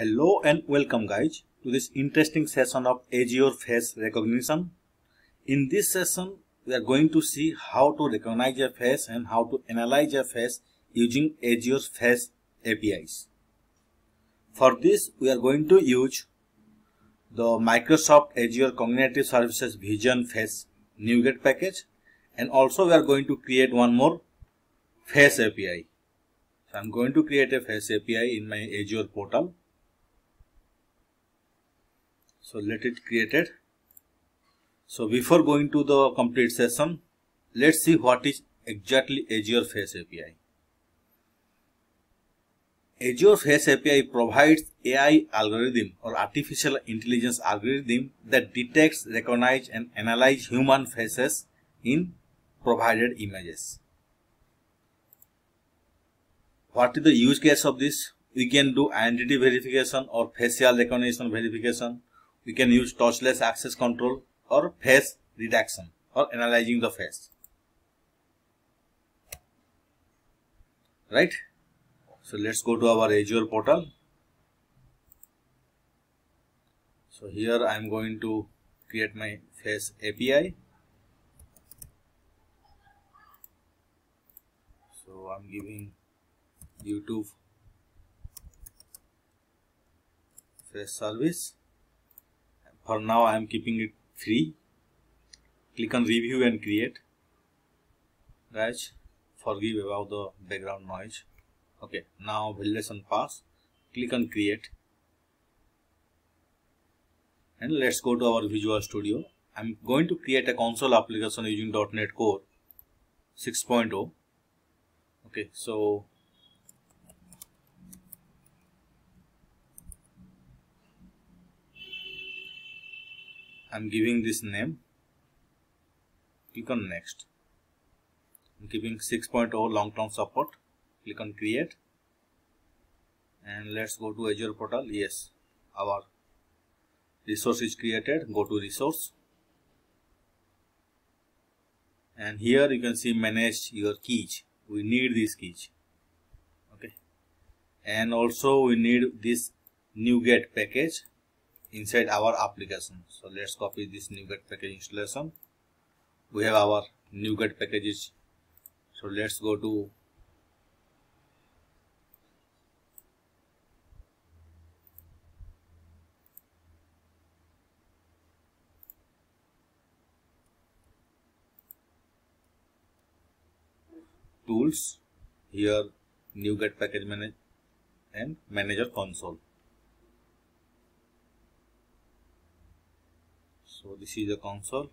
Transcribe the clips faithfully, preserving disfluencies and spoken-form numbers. Hello and welcome guys to this interesting session of Azure face recognition. In this session, we are going to see how to recognize your face and how to analyze your face using Azure face A P Is. For this, we are going to use the Microsoft Azure Cognitive Services Vision Face NuGet package, and also we are going to create one more face A P I. So I'm going to create a face A P I in my Azure portal. So let it created. So before going to the complete session, let's see what is exactly Azure Face A P I. Azure Face A P I provides A I algorithm or artificial intelligence algorithm that detects, recognizes and analyzes human faces in provided images. What is the use case of this? We can do identity verification or facial recognition verification. We can use touchless access control or face redaction or analyzing the face. Right? So let's go to our Azure portal. So here I am going to create my face A P I. So I am giving YouTube face service. For now, I am keeping it free. Click on review and create. Raj, forgive about the background noise. Okay, now validation pass. Click on create. And let's go to our Visual Studio. I'm going to create a console application using dot net core six point oh. Okay, so I'm giving this name. Click on next. I'm giving six point oh long-term support. Click on create. And let's go to Azure portal. Yes, our resource is created. Go to resource. And here you can see manage your keys. We need these keys. Okay. And also we need this NuGet package inside our application. So let's copy this NuGet package installation. We have our NuGet packages. So let's go to tools, here NuGet package manage and manager console. So this is the console.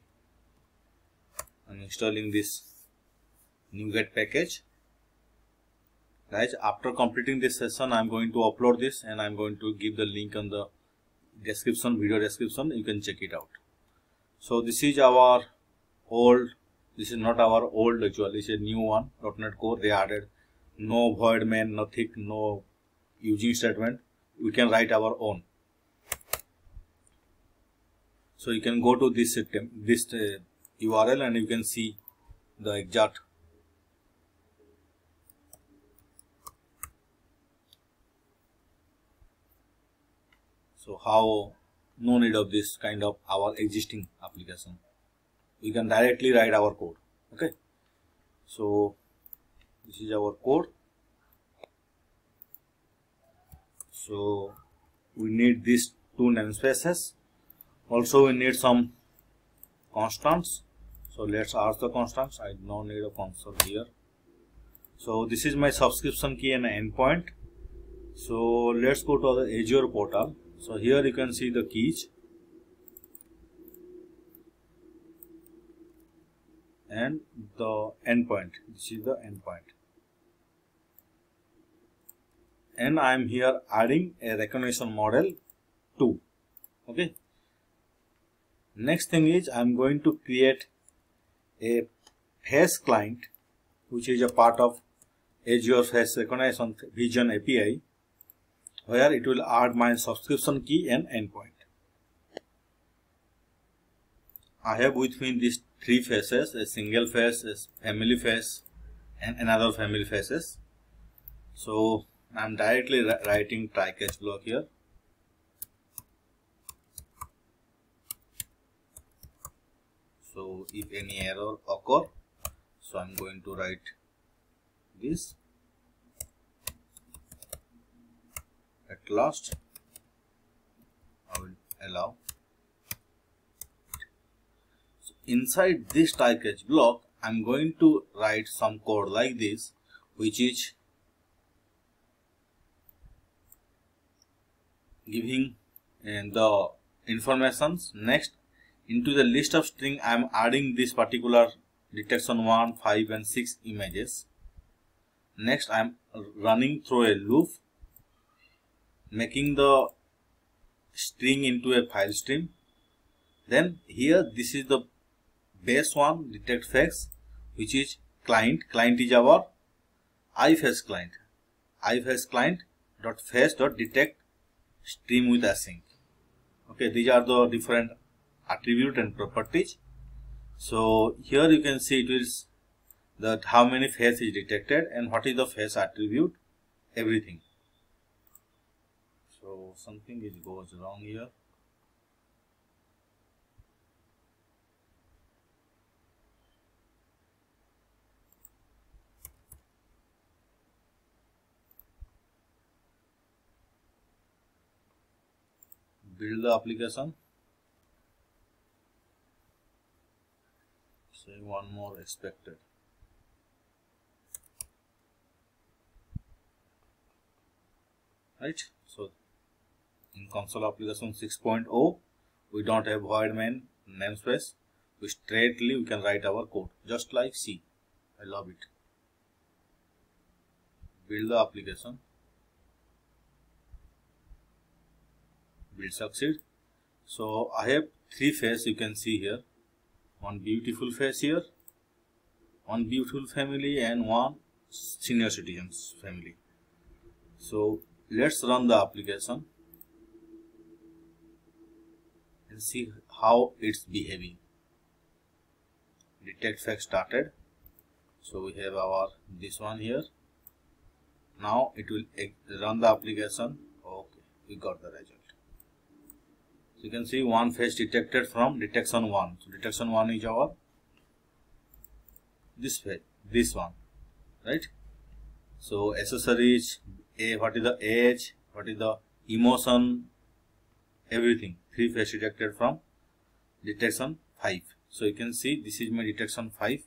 I'm installing this NuGet package. Guys, after completing this session, I'm going to upload this and I'm going to give the link on the description, video description. You can check it out. So this is our old, this is not our old actually, it's a new one, dot net core. They added no void main, no thick, no using statement. We can write our own. So you can go to this this uh, U R L and you can see the exact so how no need of this kind of our existing application. We can directly write our code. Okay. So this is our code. So we need these two namespaces. Also we need some constants, so let's ask the constants. I now need a console here. So this is my subscription key and endpoint. So let's go to the Azure portal. So here you can see the keys and the endpoint. This is the endpoint. And I am here adding a recognition model two. Okay. Next thing is I'm going to create a face client which is a part of Azure Face Recognition Vision A P I, where it will add my subscription key and endpoint. I have with me these three faces, a single face, a family face and another family faces. So I'm directly writing try catch block here. So if any error occur, so I'm going to write this at last. I will allow. So inside this type catch block, I'm going to write some code like this, which is giving and the informations next into the list of string. I am adding this particular detection one, five and six images. Next I am running through a loop, making the string into a file stream. Then here this is the base one, detect facts, which is client. Client is our iFacts client. iFacts client dot face dot detect stream with async. Okay, these are the different attribute and properties. So here you can see it is that how many face is detected and what is the face attribute, everything. So something is goes wrong here. Build the application. So one more expected. Right. So in console application six point oh, we don't have void main namespace. We straightly we can write our code just like C. I love it. Build the application. Will succeed. So I have three faces you can see here. One beautiful face here, one beautiful family, and one senior citizens family. So let's run the application and see how it's behaving. Detect fact started. So we have our this one here. Now it will run the application. Okay, we got the result. So you can see one face detected from detection one. So detection one is our this face, this one, right? So accessories, a what is the age, what is the emotion, everything. Three face detected from detection five. So you can see this is my detection five,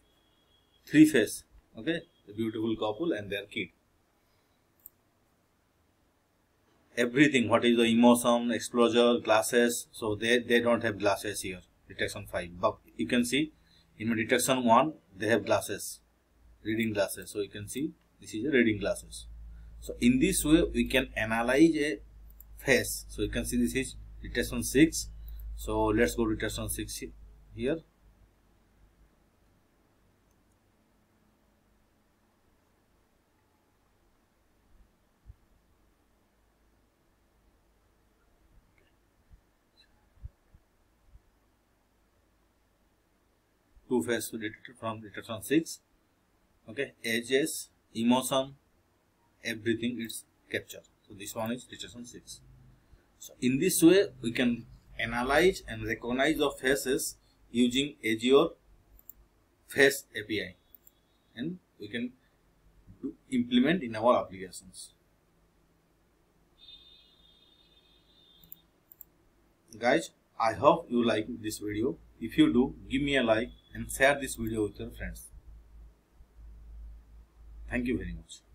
three face. Okay, the beautiful couple and their kid. Everything, what is the emotion, exposure, glasses. So they, they don't have glasses here, detection five. But you can see in my detection one, they have glasses, reading glasses. So you can see this is a reading glasses. So in this way, we can analyze a face. So you can see this is detection six. So let's go to detection six here. Two faces detected from detection six. Okay, ages, emotion, everything it's captured. So this one is detection six. So in this way we can analyze and recognize the faces using Azure Face A P I, and we can do, implement in our applications. Guys, I hope you like this video. If you do, give me a like and share this video with your friends. Thank you very much.